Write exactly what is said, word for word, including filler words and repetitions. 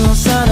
no sara